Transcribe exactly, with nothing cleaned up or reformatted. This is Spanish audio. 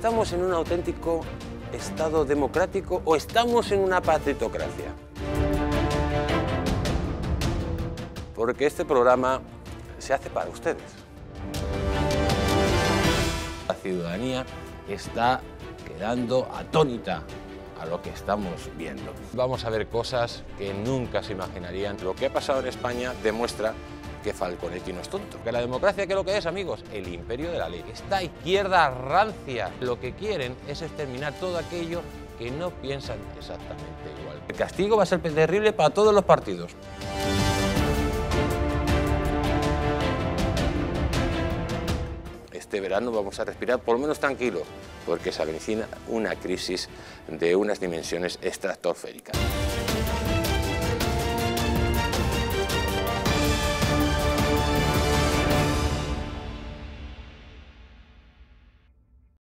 ¿Estamos en un auténtico Estado democrático o estamos en una patritocracia? Porque este programa se hace para ustedes. La ciudadanía está quedando atónita a lo que estamos viendo. Vamos a ver cosas que nunca se imaginarían. Lo que ha pasado en España demuestra que Falconetti no es tonto. Que la democracia, ¿qué es lo que es, amigos? El imperio de la ley. Esta izquierda rancia, lo que quieren es exterminar todo aquello que no piensan exactamente igual. El castigo va a ser terrible para todos los partidos. Este verano vamos a respirar por lo menos tranquilo, porque se avecina una crisis de unas dimensiones estratosféricas.